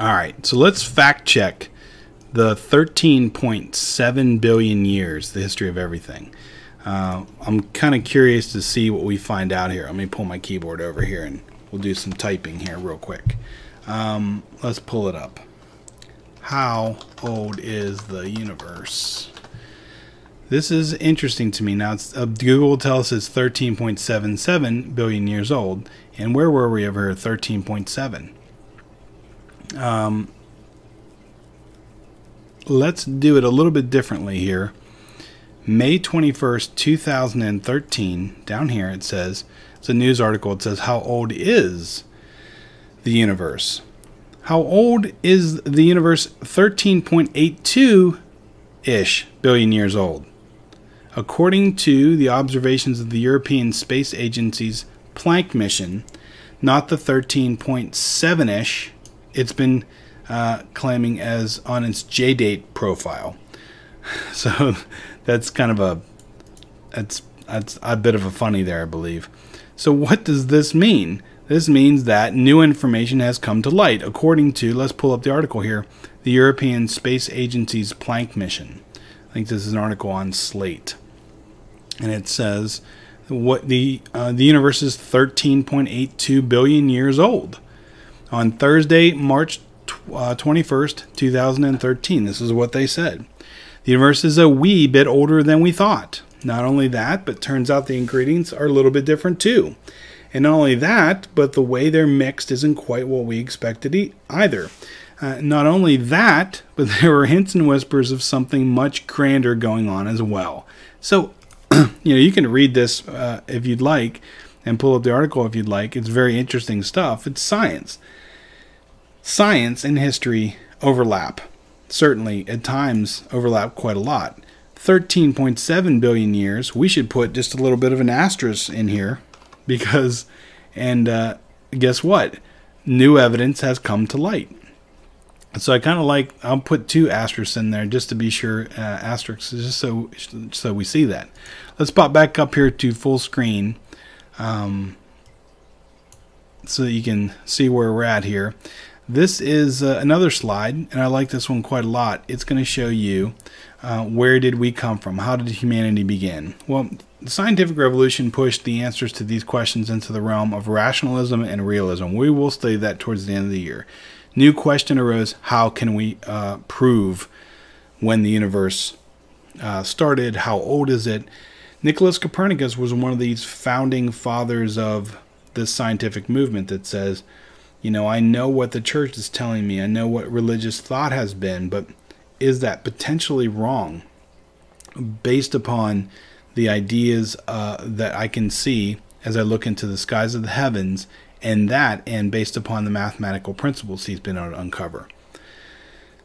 All right, so let's fact check the 13.7 billion years, the history of everything. I'm kind of curious to see what we find out here. Let me pull my keyboard over here and we'll do some typing here real quick. Let's pull it up. How old is the universe? This is interesting to me. Now, it's, Google will tell us it's 13.77 billion years old. And where were we over here? 13.7. Let's do it a little bit differently here. May 21st, 2013, down here it says, it's a news article, it says, how old is the universe? How old is the universe? 13.82-ish billion years old, according to the observations of the European Space Agency's Planck mission, not the 13.7-ish it's been claiming as on its JDate profile. So that's kind of a that's a bit of a funny there, I believe. So what does this mean? This means that new information has come to light, according to, let's pull up the article here, the European Space Agency's Planck mission. I think this is an article on Slate. And it says what the universe is 13.82 billion years old. On Thursday, March 21st, 2013, this is what they said. The universe is a wee bit older than we thought. Not only that, but turns out the ingredients are a little bit different too. And not only that, but the way they're mixed isn't quite what we expected either. Not only that, but there were hints and whispers of something much grander going on as well. So, you know, you can read this if you'd like, and pull up the article if you'd like. It's very interesting stuff. It's science. Science and history overlap. Certainly, at times, overlap quite a lot. 13.7 billion years. We should put just a little bit of an asterisk in here. Because, and guess what? New evidence has come to light. So I kind of like, I'll put two asterisks in there just to be sure, asterisks, just so we see that. Let's pop back up here to full screen so that you can see where we're at here. This is another slide, and I like this one quite a lot. It's going to show you where did we come from? How did humanity begin? Well, the scientific revolution pushed the answers to these questions into the realm of rationalism and realism. We will study that towards the end of the year. New question arose, how can we prove when the universe started? How old is it? Nicolaus Copernicus was one of these founding fathers of this scientific movement that says, you know, I know what the church is telling me. I know what religious thought has been, but is that potentially wrong based upon the ideas that I can see as I look into the skies of the heavens, and based upon the mathematical principles he's been able to uncover.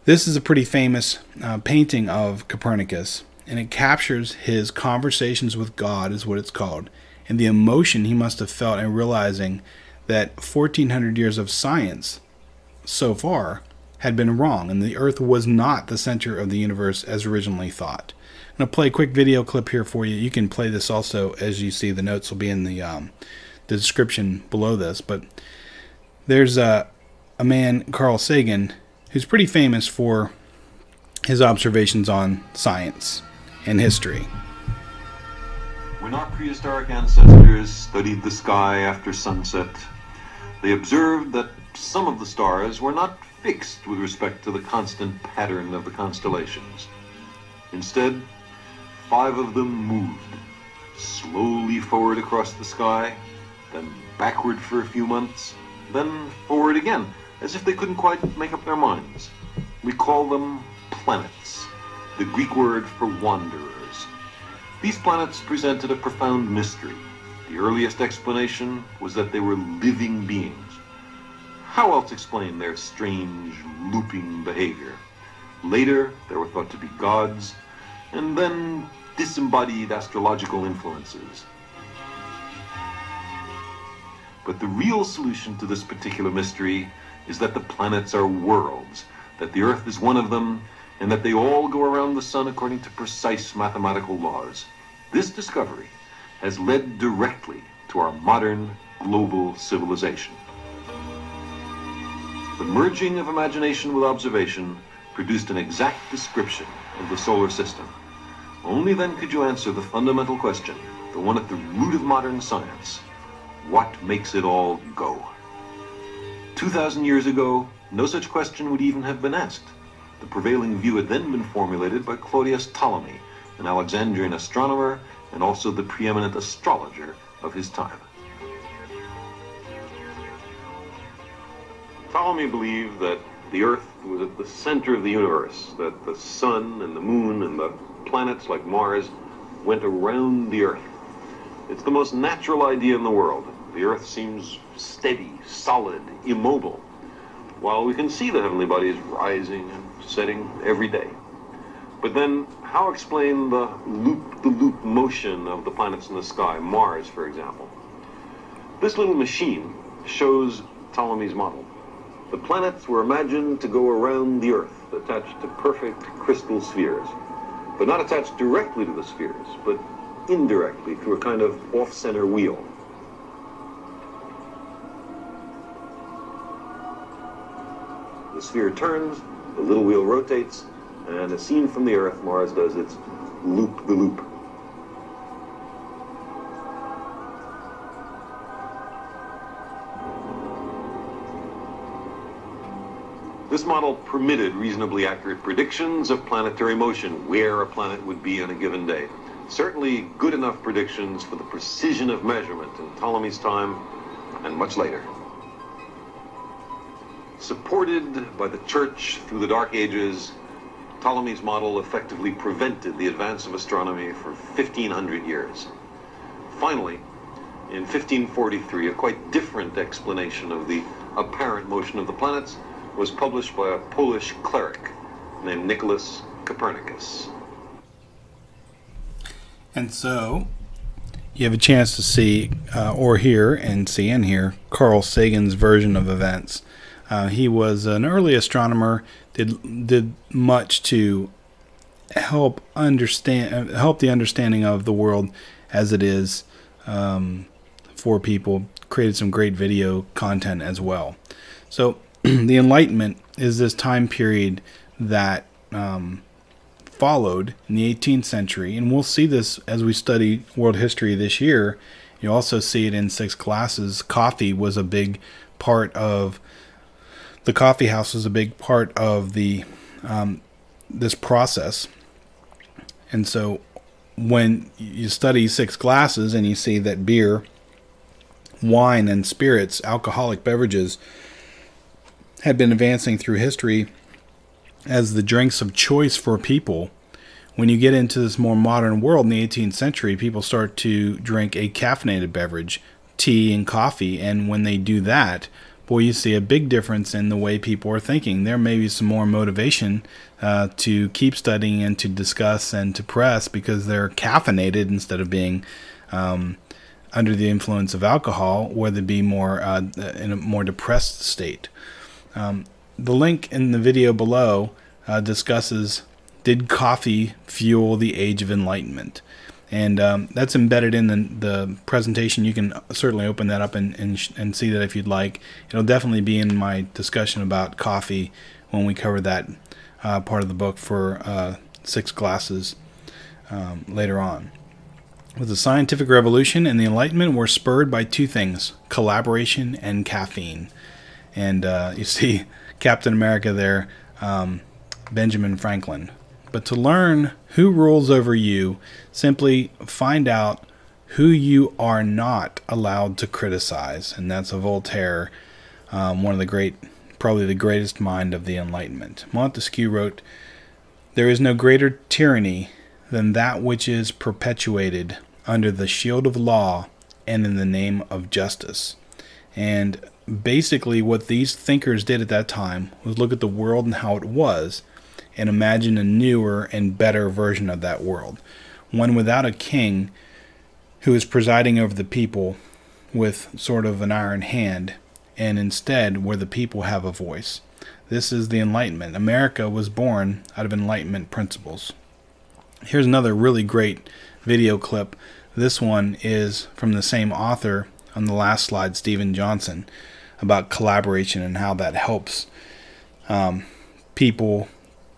This is a pretty famous painting of Copernicus, and it captures his conversations with God, is what it's called, and the emotion he must have felt in realizing that 1,400 years of science so far had been wrong, and the Earth was not the center of the universe as originally thought. I'm going to play a quick video clip here for you. You can play this also, as you see, the notes will be in the description below this. But there's a man, Carl Sagan, who's pretty famous for his observations on science and history. When our prehistoric ancestors studied the sky after sunset, they observed that some of the stars were not fixed with respect to the constant pattern of the constellations. Instead, five of them moved slowly forward across the sky, then backward for a few months, then forward again, as if they couldn't quite make up their minds. We call them planets, the Greek word for wanderers. These planets presented a profound mystery. The earliest explanation was that they were living beings. How else explain their strange, looping behavior? Later, they were thought to be gods, and then disembodied astrological influences. But the real solution to this particular mystery is that the planets are worlds, that the Earth is one of them, and that they all go around the sun according to precise mathematical laws. This discovery has led directly to our modern global civilization. The merging of imagination with observation produced an exact description of the solar system. Only then could you answer the fundamental question, the one at the root of modern science. What makes it all go? 2,000 years ago, no such question would even have been asked. The prevailing view had then been formulated by Claudius Ptolemy, an Alexandrian astronomer and also the preeminent astrologer of his time. Ptolemy believed that the Earth was at the center of the universe, that the sun and the moon and the planets like Mars went around the Earth. It's the most natural idea in the world. The Earth seems steady, solid, immobile, while we can see the heavenly bodies rising and setting every day. But then, how explain the loop-the-loop motion of the planets in the sky, Mars, for example? This little machine shows Ptolemy's model. The planets were imagined to go around the Earth, attached to perfect crystal spheres, but not attached directly to the spheres, but indirectly through a kind of off-center wheel. The sphere turns, the little wheel rotates, and as seen from the Earth, Mars does its loop-the-loop. This model permitted reasonably accurate predictions of planetary motion, where a planet would be on a given day. Certainly good enough predictions for the precision of measurement in Ptolemy's time and much later. Supported by the Church through the Dark Ages, Ptolemy's model effectively prevented the advance of astronomy for 1,500 years. Finally, in 1543, a quite different explanation of the apparent motion of the planets was published by a Polish cleric named Nicolaus Copernicus. And so, you have a chance to see, or hear, and see and hear, Carl Sagan's version of events. He was an early astronomer, did much to help understand, help the understanding of the world as it is for people, created some great video content as well. So, the Enlightenment is this time period that followed in the 18th century, and we'll see this as we study world history this year. You also see it in 6 classes. Coffee was a big part of the coffee house was a big part of the this process, and so when you study 6 glasses and you see that beer, wine, and spirits, alcoholic beverages, had been advancing through history as the drinks of choice for people. When you get into this more modern world in the 18th century, people start to drink a caffeinated beverage, tea and coffee, and when they do that, boy, you see a big difference in the way people are thinking. There may be some more motivation to keep studying and to discuss and to press because they're caffeinated instead of being under the influence of alcohol, or they'd be more in a more depressed state. The link in the video below discusses, did coffee fuel the Age of Enlightenment? And that's embedded in the presentation. You can certainly open that up and see that if you'd like. It'll definitely be in my discussion about coffee when we cover that part of the book for 6 classes later on. With the Scientific Revolution and the Enlightenment were spurred by 2 things, collaboration and caffeine. And you see Captain America there, Benjamin Franklin. But to learn who rules over you, simply find out who you are not allowed to criticize. And that's a Voltaire, one of the great, probably the greatest mind of the Enlightenment. Montesquieu wrote, "There is no greater tyranny than that which is perpetuated under the shield of law and in the name of justice." And basically what these thinkers did at that time was look at the world and how it was and imagine a newer and better version of that world, one without a king who is presiding over the people with sort of an iron hand, and instead where the people have a voice. This is the Enlightenment. America was born out of Enlightenment principles. Here's another really great video clip. This one is from the same author on the last slide, Stephen Johnson. about collaboration and how that helps people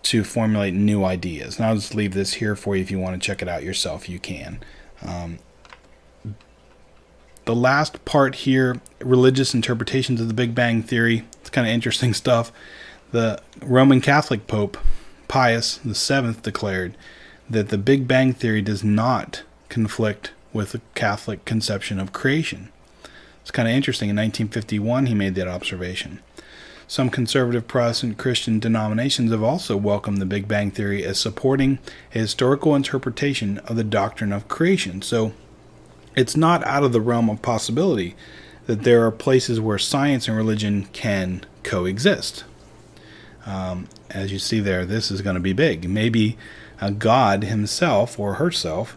to formulate new ideas. And I'll just leave this here for you. If you want to check it out yourself, you can. The last part here, religious interpretations of the Big Bang Theory. It's kind of interesting stuff. The Roman Catholic Pope, Pius XII, declared that the Big Bang Theory does not conflict with the Catholic conception of creation. It's kind of interesting. In 1951, he made that observation. Some conservative Protestant Christian denominations have also welcomed the Big Bang Theory as supporting a historical interpretation of the doctrine of creation. So it's not out of the realm of possibility that there are places where science and religion can coexist. As you see there, this is going to be big. Maybe God himself or herself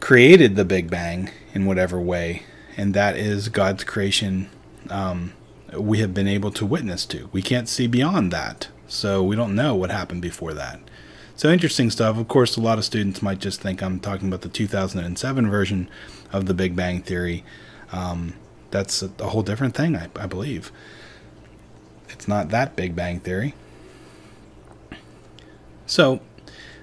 created the Big Bang in whatever way, and that is God's creation we have been able to witness to. We can't see beyond that, so we don't know what happened before that. So interesting stuff. Of course, a lot of students might just think I'm talking about the 2007 version of the Big Bang Theory. That's a whole different thing, I believe. It's not that Big Bang Theory. So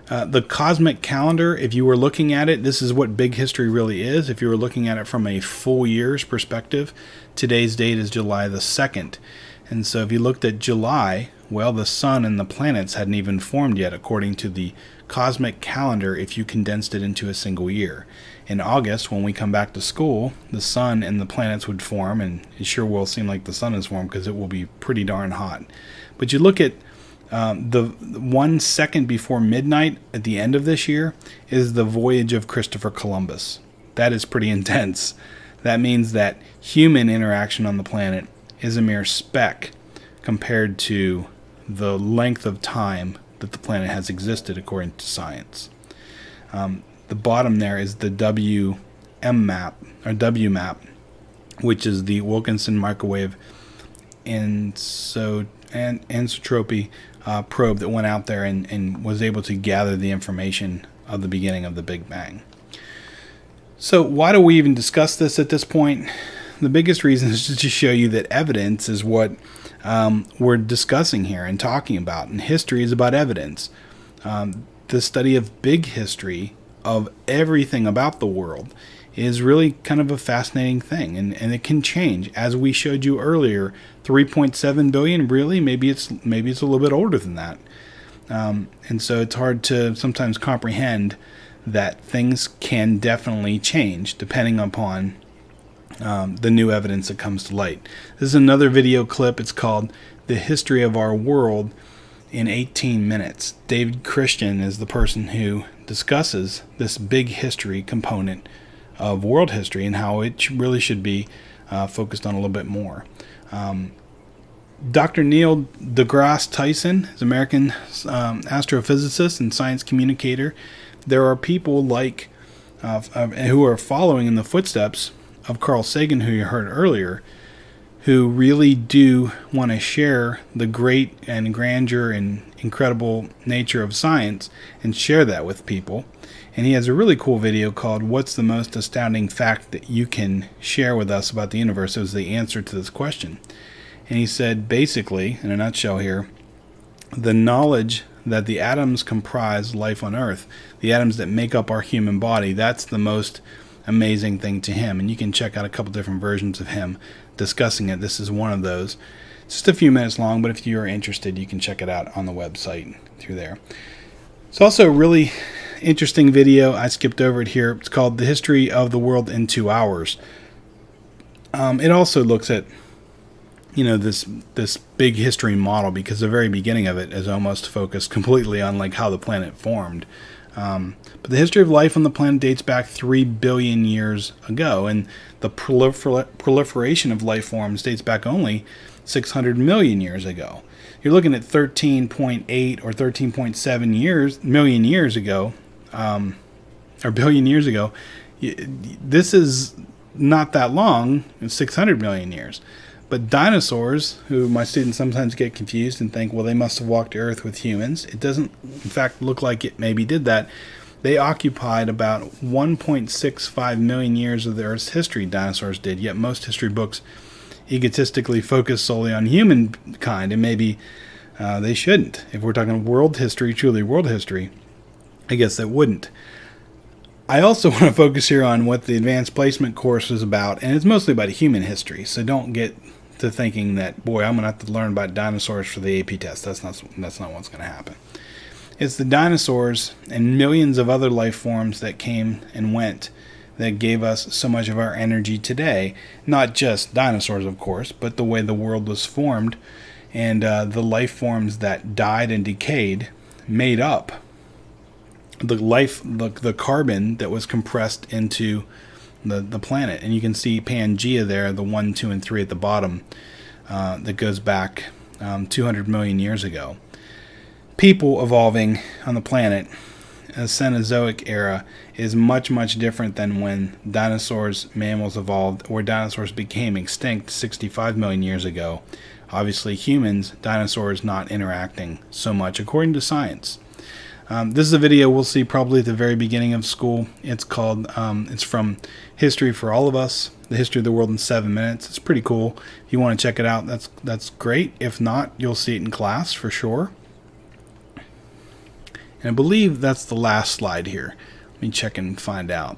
the cosmic calendar, if you were looking at it, this is what Big History really is. If you were looking at it from a full year's perspective, today's date is July the 2nd. And so if you looked at July, well, the sun and the planets hadn't even formed yet, according to the cosmic calendar, if you condensed it into a single year. In August, when we come back to school, the sun and the planets would form, and it sure will seem like the sun is warm because it will be pretty darn hot. But you look at the 1 second before midnight at the end of this year is the voyage of Christopher Columbus. That is pretty intense. That means that human interaction on the planet is a mere speck compared to the length of time that the planet has existed according to science. The bottom there is the WMAP, which is the Wilkinson Microwave Anisotropy probe that went out there and was able to gather the information of the beginning of the Big Bang. So why do we even discuss this at this point? The biggest reason is just to show you that evidence is what we're discussing here and talking about, and history is about evidence. The study of big history, of everything about the world, is really kind of a fascinating thing, and it can change. As we showed you earlier, 3.7 billion, really, maybe it's a little bit older than that. And so it's hard to sometimes comprehend that things can definitely change depending upon the new evidence that comes to light. This is another video clip. It's called The History of Our World in 18 Minutes. David Christian is the person who discusses this big history component of world history and how it really should be focused on a little bit more. Dr. Neil deGrasse Tyson is an American astrophysicist and science communicator. There are people like who are following in the footsteps of Carl Sagan, who you heard earlier, who really do want to share the great and grandeur and incredible nature of science and share that with people. And he has a really cool video called What's the Most Astounding Fact That You Can Share With Us About the Universe? It was the answer to this question. And he said, basically, in a nutshell here, the knowledge that the atoms comprise life on Earth, the atoms that make up our human body, that's the most amazing thing to him. And you can check out a couple different versions of him discussing it. This is one of those. It's just a few minutes long, but if you're interested, you can check it out on the website through there. It's also a really interesting video. I skipped over it here. It's called The History of the World in 2 Hours. It also looks at, you know, this big history model, because the very beginning of it is almost focused completely on like how the planet formed. But the history of life on the planet dates back 3 billion years ago, and the proliferation of life forms dates back only 600 million years ago. You're looking at 13.8 or 13.7 million years ago, or billion years ago. This is not that long, it's 600 million years. But dinosaurs, who my students sometimes get confused and think, well, they must have walked Earth with humans. It doesn't, in fact, look like it maybe did that. They occupied about 1.65 million years of the Earth's history, dinosaurs did, yet most history books egotistically focused solely on humankind, and maybe they shouldn't. If we're talking world history, truly world history, I guess that wouldn't. I also want to focus here on what the advanced placement course is about, and it's mostly about human history, so don't get to thinking that, boy, I'm going to have to learn about dinosaurs for the AP test. That's not what's going to happen. It's the dinosaurs and millions of other life forms that came and went that gave us so much of our energy today. Not just dinosaurs, of course, but the way the world was formed and the life forms that died and decayed made up the life, the carbon that was compressed into the planet. And you can see Pangea there, the 1, 2, and 3 at the bottom, that goes back 200 million years ago. People evolving on the planet, the Cenozoic era, is much, much different than when dinosaurs, mammals evolved, or dinosaurs became extinct 65 million years ago. Obviously humans, dinosaurs not interacting so much, according to science. This is a video we'll see probably at the very beginning of school. It's called, it's from History for All of Us, The History of the World in 7 Minutes. It's pretty cool. If you want to check it out, that's great. If not, you'll see it in class for sure. And I believe that's the last slide here. Let me check and find out.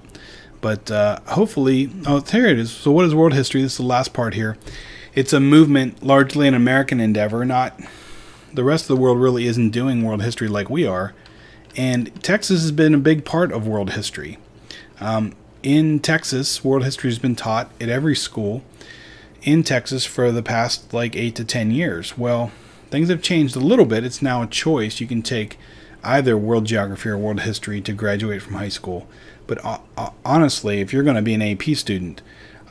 But hopefully, oh, there it is. So what is world history? This is the last part here. It's a movement, largely an American endeavor. Not the rest of the world really isn't doing world history like we are. And Texas has been a big part of world history. In Texas, world history has been taught at every school in Texas for the past like 8 to 10 years. Well, things have changed a little bit. It's now a choice. You can take either world geography or world history to graduate from high school. But honestly, if you're going to be an AP student,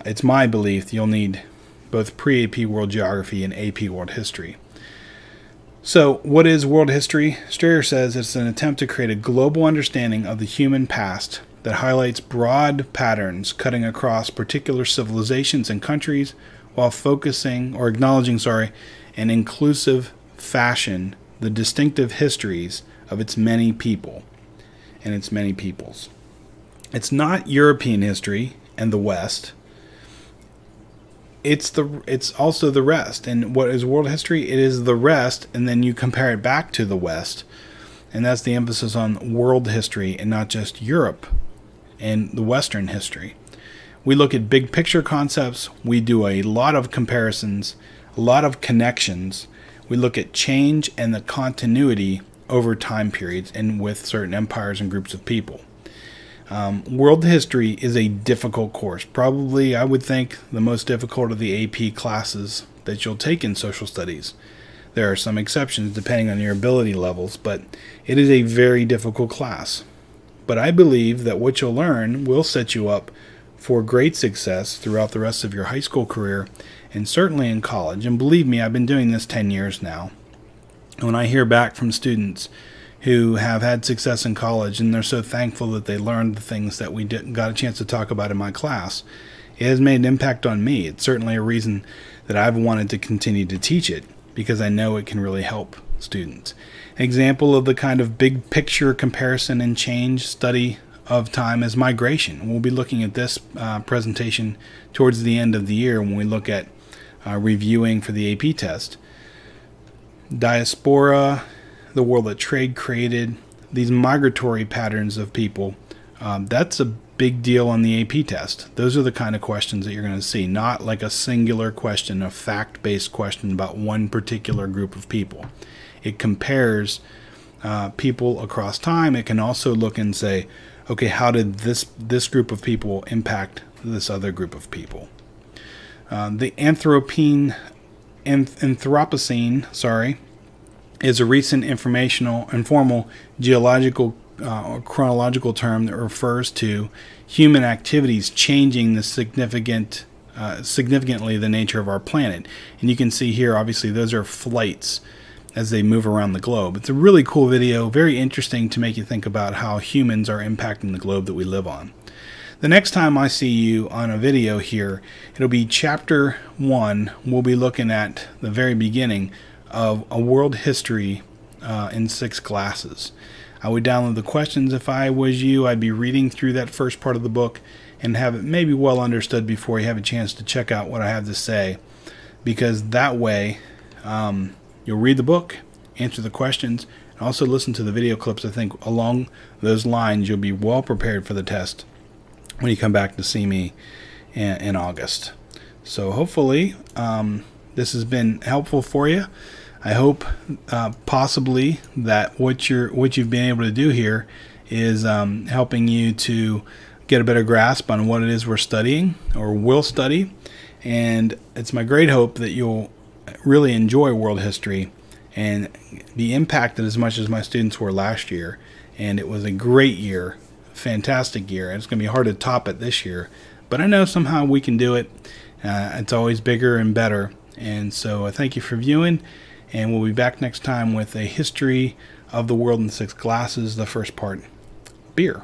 it's my belief you'll need both pre-AP world geography and AP world history. So what is world history? Strayer says it's an attempt to create a global understanding of the human past that highlights broad patterns cutting across particular civilizations and countries while focusing, or acknowledging, sorry, in inclusive fashion the distinctive histories of its many people and its many peoples. It's not European history and the West. It's also the rest. And what is world history? It is the rest, and then you compare it back to the West. And that's the emphasis on world history and not just Europe and the Western history. We look at big picture concepts. We do a lot of comparisons, a lot of connections. We look at change and the continuity over time periods and with certain empires and groups of people. World history is a difficult course. Probably, I would think, the most difficult of the AP classes that you'll take in social studies. There are some exceptions depending on your ability levels, but it is a very difficult class. But I believe that what you'll learn will set you up for great success throughout the rest of your high school career and certainly in college. And believe me, I've been doing this 10 years now. When I hear back from students who have had success in college and they're so thankful that they learned the things that we got a chance to talk about in my class, it has made an impact on me. It's certainly a reason that I've wanted to continue to teach it, because I know it can really help students. An example of the kind of big picture comparison and change study of time is migration. We'll be looking at this presentation towards the end of the year when we look at reviewing for the AP test. Diaspora, the world that trade created, these migratory patterns of people, that's a big deal on the AP test. Those are the kind of questions that you're going to see, not like a singular question, a fact-based question about one particular group of people. It compares people across time. It can also look and say, okay, how did this group of people impact this other group of people? The Anthropocene, is a recent informal geological or chronological term that refers to human activities changing the significantly the nature of our planet. And you can see here, obviously, those are flights as they move around the globe. It's a really cool video, very interesting to make you think about how humans are impacting the globe that we live on. The next time I see you on a video here, it'll be Chapter 1. We'll be looking at the very beginning of a world history in 6 classes. I would download the questions. If I was you, I'd be reading through that first part of the book and have it maybe well understood before you have a chance to check out what I have to say because that way you'll read the book, answer the questions, and also listen to the video clips. I think along those lines, you'll be well prepared for the test when you come back to see me in August. So hopefully this has been helpful for you. I hope possibly that what you've been able to do here is helping you to get a better grasp on what it is we're studying or will study. And it's my great hope that you'll really enjoy world history and be impacted as much as my students were last year. And it was a great year, fantastic year. It's going to be hard to top it this year, but I know somehow we can do it. It's always bigger and better. And so I thank you for viewing, and we'll be back next time with a history of the world in 6 glasses, the first part, beer.